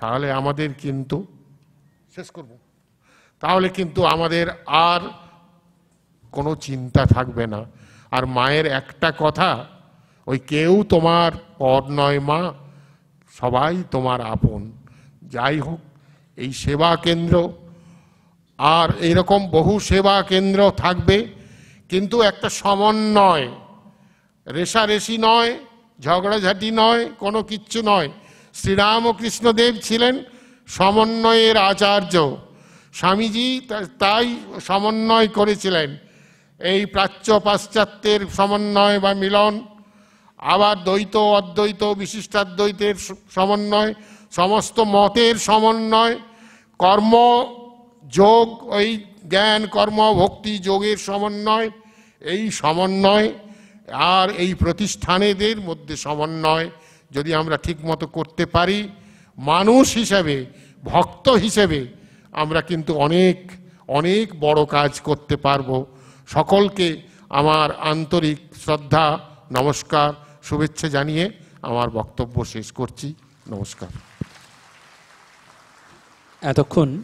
ताहले आमादेर किन्तु शेष करब ताहले किन्तु आमादेर आर कोनो चिंता थाकबे ना। आर मायेर एकटा कथा ओई केउ तोमार पर नय मा सबाई तोमार आपन। जाई होक एई सेवा केंद्र आर एरकम बहु सेवा केंद्र थाकबे किन्तु एकटा समन्वय रेशारेशि नय झगड़ाझाटी नय कोनो किच्छु नय। श्री रामकृष्ण देव छिलेन समन्वयेर आचार्य। स्वामीजी ताई समन्वय करेछिलेन एई प्राच्य पाश्चात्येर समन्वय बा मिलन आबार द्वैत अद्वैत विशिष्टाद्वैतेर समन्वय समस्त मतेर समन्वय कर्म योग ओई ज्ञान कर्म भक्ति योगेर समन्वय एई समन्वय आर एई प्रतिष्ठानेर मध्य समन्वय यदि आमरा ठीक मतो करते पारी मानुष हिसेबे भक्त हिसेबे आमरा किन्तु अनेक अनेक बड़ो काज करते पारबो। सकलके आमार आंतरिक श्रद्धा नमस्कार शुभेच्छा जानिए आमार बक्तव्य शेष करछि। नमस्कार। एतक्षण